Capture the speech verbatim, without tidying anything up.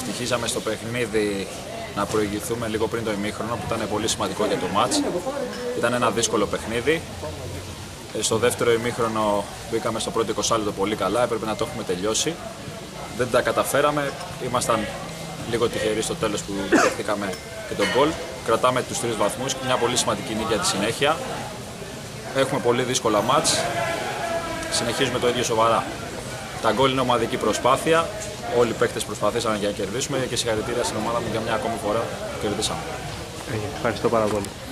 ευτυχήσαμε στο παιχνίδι να προηγηθούμε λίγο πριν το ημίχρονο, που ήταν πολύ σημαντικό για το μάτς. Ήταν ένα δύσκολο παιχνίδι. Στο δεύτερο ημίχρονο μπήκαμε στο πρώτο εικοσάλεπτο το πολύ καλά, έπρεπε να το έχουμε τελειώσει. Δεν τα καταφέραμε, ήμασταν λίγο τυχεροί στο τέλος που δεχτήκαμε και τον γκολ. Κρατάμε τους τρεις βαθμούς και μια πολύ σημαντική νίκη για τη συνέχεια. Έχουμε πολύ δύσκολα μάτς, συνεχίζουμε το ίδιο σοβαρά. Τα γκολ είναι ομαδική προσπάθεια, όλοι οι παίκτες προσπαθήσαν για να κερδίσουμε και συγχαρητήρια στην ομάδα μου για μια ακόμη φορά που κερδίσαμε. Ευχαριστώ πάρα πολύ.